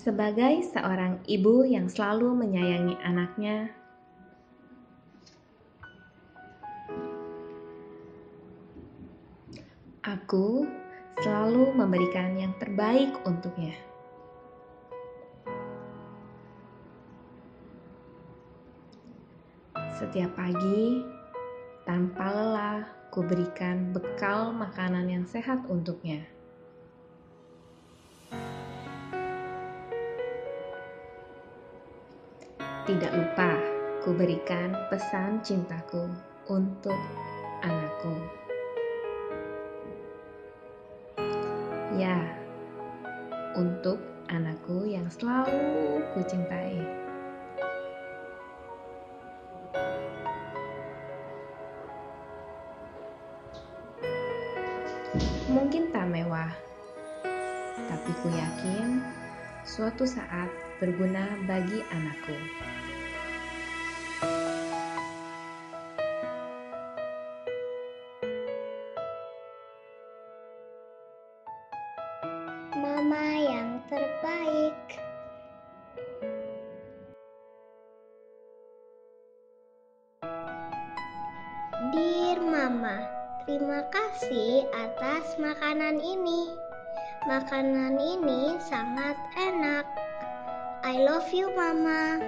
Sebagai seorang ibu yang selalu menyayangi anaknya, aku selalu memberikan yang terbaik untuknya. Setiap pagi, tanpa lelah, kuberikan bekal makanan yang sehat untuknya. Tidak lupa, kuberikan pesan cintaku untuk anakku. Ya, untuk anakku yang selalu kucintai. Mungkin tak mewah, tapi ku yakin suatu saat berguna bagi anakku. Mama yang terbaik. Dear Mama, terima kasih atas makanan ini. Makanan ini sangat enak. I love you, Mama.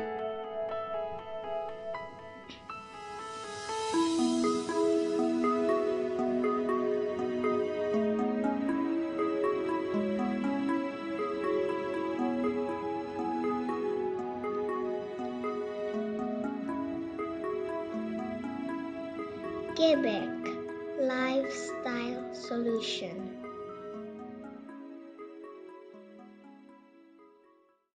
GabaG Lifestyle Solution.